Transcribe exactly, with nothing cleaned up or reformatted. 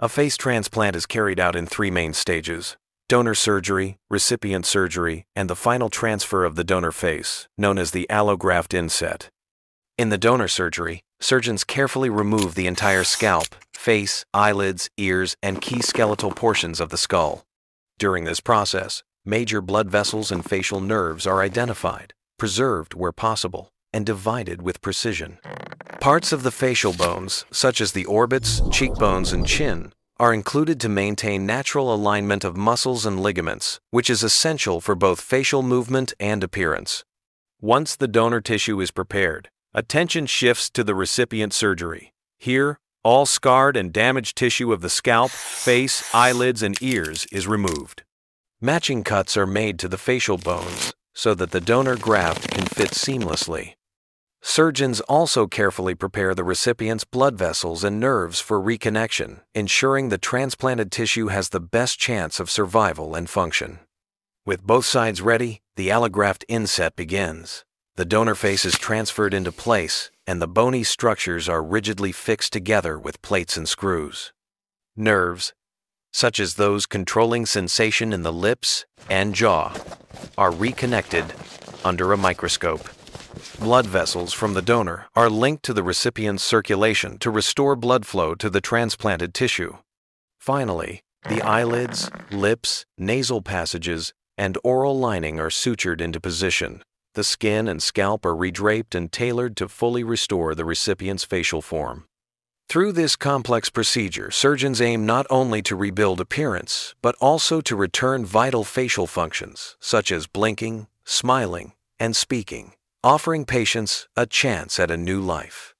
A face transplant is carried out in three main stages: donor surgery, recipient surgery, and the final transfer of the donor face, known as the allograft inset. In the donor surgery, surgeons carefully remove the entire scalp, face, eyelids, ears, and key skeletal portions of the skull. During this process, major blood vessels and facial nerves are identified, preserved where possible, and divided with precision. Parts of the facial bones, such as the orbits, cheekbones, and chin, are included to maintain natural alignment of muscles and ligaments, which is essential for both facial movement and appearance. Once the donor tissue is prepared, attention shifts to the recipient surgery. Here, all scarred and damaged tissue of the scalp, face, eyelids, and ears is removed. Matching cuts are made to the facial bones so that the donor graft can fit seamlessly. Surgeons also carefully prepare the recipient's blood vessels and nerves for reconnection, ensuring the transplanted tissue has the best chance of survival and function. With both sides ready, the allograft inset begins. The donor face is transferred into place, and the bony structures are rigidly fixed together with plates and screws. Nerves, such as those controlling sensation in the lips and jaw, are reconnected under a microscope. Blood vessels from the donor are linked to the recipient's circulation to restore blood flow to the transplanted tissue. Finally, the eyelids, lips, nasal passages, and oral lining are sutured into position. The skin and scalp are redraped and tailored to fully restore the recipient's facial form. Through this complex procedure, surgeons aim not only to rebuild appearance, but also to return vital facial functions, such as blinking, smiling, and speaking, offering patients a chance at a new life.